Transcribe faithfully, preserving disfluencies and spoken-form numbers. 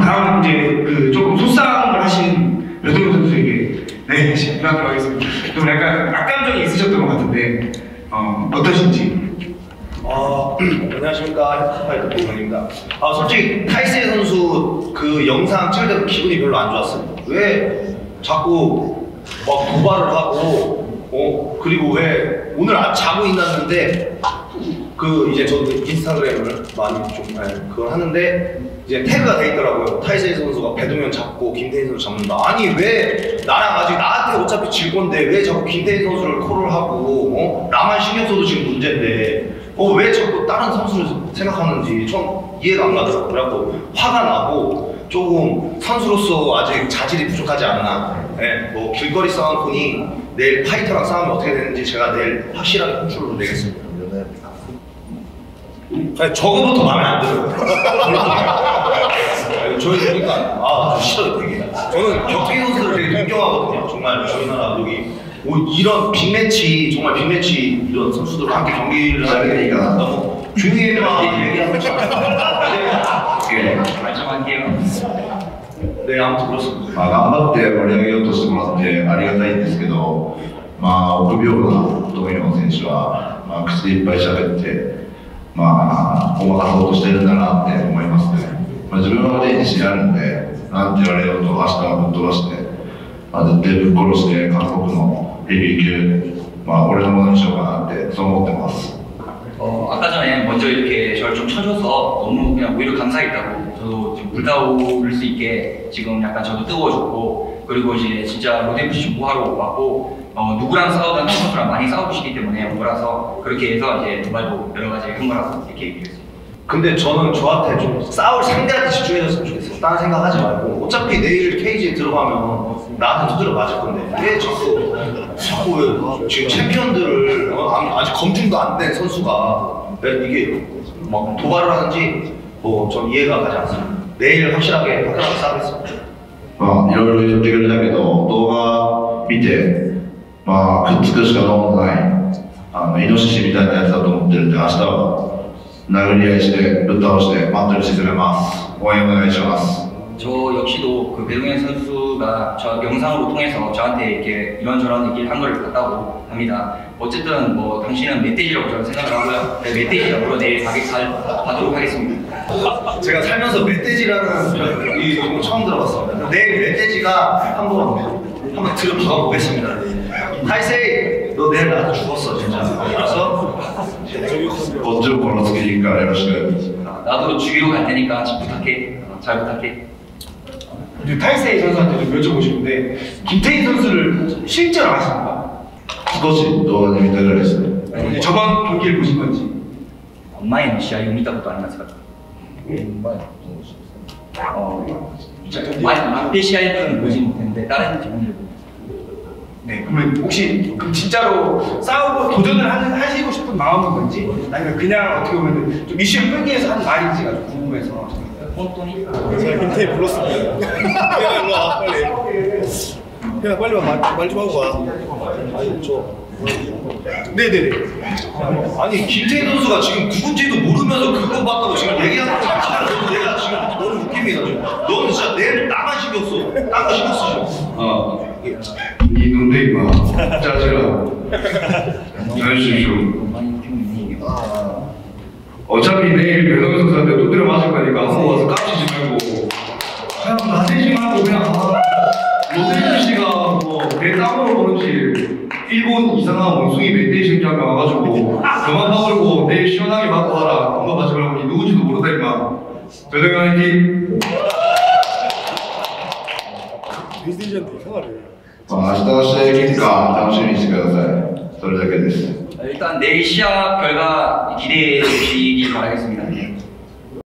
다음 이제 그 조금 소상을 하신 배동현 선수에게 네, 질문하도록 하겠습니다. 좀 약간 악감정이 있으셨던 것 같은데 어, 어떠신지? 어, 안녕하십니까, 타이세 배동현입니다. 아, 솔직히 타이세 선수 그 영상 찍을 때도 기분이 별로 안 좋았어요. 왜 자꾸 막 도발을 하고 어 그리고 왜 오늘 아, 자고 일어났는데 그 이제 저도 인스타그램을 많이 좀 네, 그걸 하는데 이제 태그가 돼 있더라고요. 타이세이 선수가 배동현 잡고 김태인 선수 잡는다. 아니 왜 나랑 아직 나한테 어차피 질 건데 왜 자꾸 김태인 선수를 콜을 하고 어? 나만 신경 써도 지금 문제인데 어 왜 자꾸 다른 선수를 생각하는지 전 이해가 안 가더라고요. 그래갖고 화가 나고 조금 선수로서 아직 자질이 부족하지 않나. 네, 뭐 길거리 싸움 보니 내일 파이터랑 싸우면 어떻게 되는지 제가 내일 확실하게 컨트롤로 내겠습니다. 아니, 저거부터 마음에 안 들어요. 저희 보니까 아 싫어요 되게. 저는 격투기 선수를 되게 존경하거든요. 정말 저희 나라 여기 이런 빅매치 정말 빅매치 이런 선수들과 함께 경기를 하게 되니까 너무 조용히 해라 얘기하고 싶어요. 네, 아무튼 그렇습니다.まあ、頑張って盛り上げようとしてもらってありがたいんですけど、まあ臆病な富山選手は、まあ、口でいっぱい喋って。まあ、ごまかそうとしてるんだなって思いますね。まあ、自分は自信あるんで、なんて言われようと明日はぶっ飛ばして、まあ、絶対ぶっ殺して韓国のヘビー級、まあ、俺のものにしようかなってそう思ってます。 어, 아까 전에 먼저 이렇게 저를 좀 쳐줘서 너무 그냥 오히려 감사했다고 저도 지금 물다올 수 있게 지금 약간 저도 뜨거워졌고 그리고 이제 진짜 로데프시 정보하러 왔고 어, 누구랑 싸우던 친구랑 많이 싸우시기 때문에 온 거라서 그렇게 해서 이제 도발도 여러 가지 한 거라서 이렇게 얘기했습니다. 근데 저는 저한테 좀 싸울 상대한테 집중해줬으면 좋겠어요. 다른 생각하지 말고 어차피 내일 케이지에 들어가면 나한테 두드려 맞을 건데 왜 자꾸 자꾸 왜 지금 챔피언들을 아직 검증도 안 된 선수가 이게 막 도발을 하는지 뭐 전 이해가 가지 않습니다. 내일 확실하게 확실하게 싸우겠습니다. 아, 이런 일을 얘기를 해도 너가 밑에 막 붙을 수가 너무 많이 이노시시 같은 야사도 먹는데 아시다가 殴り合いして、ぶっ倒して、マットに沈めます。応援お願いします。저역시도그 배동현 선수가 저 영상으로 통해서 저한테 이렇게 이런저런 얘기를 한 걸 봤다고 합니다. 어쨌든 뭐 당신은 멧돼지라고 저는 생각을 하고요. 네, 멧돼지라고 내일 가도록 하겠습니다. 제가 살면서 멧돼지라는 이 용어 처음 들어봤어요. 내일 멧돼지가 한번 한번 들어가 보겠습니다. 타이세이, 너 내일 나한테 죽었어 진짜. 알았어? 먼저 걸어서니까 알려주세요. 나도 죽이러 갈 테니까 잘 부탁해. 잘 부탁해. 타이세이 선수한테 좀 여쭤보시는데 김태희 선수를 실제로 아십니까? 그것이 너가 이미 대단했어요. 저번 경기를 보신 건지. 엄마의 미시아 용이다부터 안 나왔을까? 엄마의 미시아. 미시아는 보지 못했는데 다른 경기를 보고. 네, 그러면 혹시 그럼 진짜로 싸우고 도전을 하는, 하시고 싶은 마음인 건지 아니면 그냥 어떻게 보면 좀 이슈를 끌기 위해서 한 말인지가 좀 궁금해서 혼돈이? 제가 김태희 불렀습니다. 야, 일로 와, 빨리. 야, 빨리 와, 말 좀 하고 와. 아니, 저... 네네네. 아니, 김태희 선수가 지금 누군지도 모르면서 그거 봤다고 지금 얘기하는 거 자체가 내가 지금 너무 웃깁니다. 너는 진짜 내 나만 신경 써. 나만 신경 쓰죠. 어. いいので今、じゃあ違う。何しましょう。어차피 내일 배동현 선수한테 두드려 맞을 거니까 한번 와서 깝치지 말고 그냥 다치지 말고 그냥 로데프시가 뭐 대땀으로 그런지 일본 이상한 원숭이 멧돼지 생각 와가지고 그만 파버리고 내일 시원하게 맞고 와라. 엄마 맞지 말고 누군지도 모르다 임마. 배동현 화이팅! 멧돼지한테 이상하네. 明日の試合結果楽しみにしてください。それだけです。일단내일시합결과기대해주시기바라겠습니다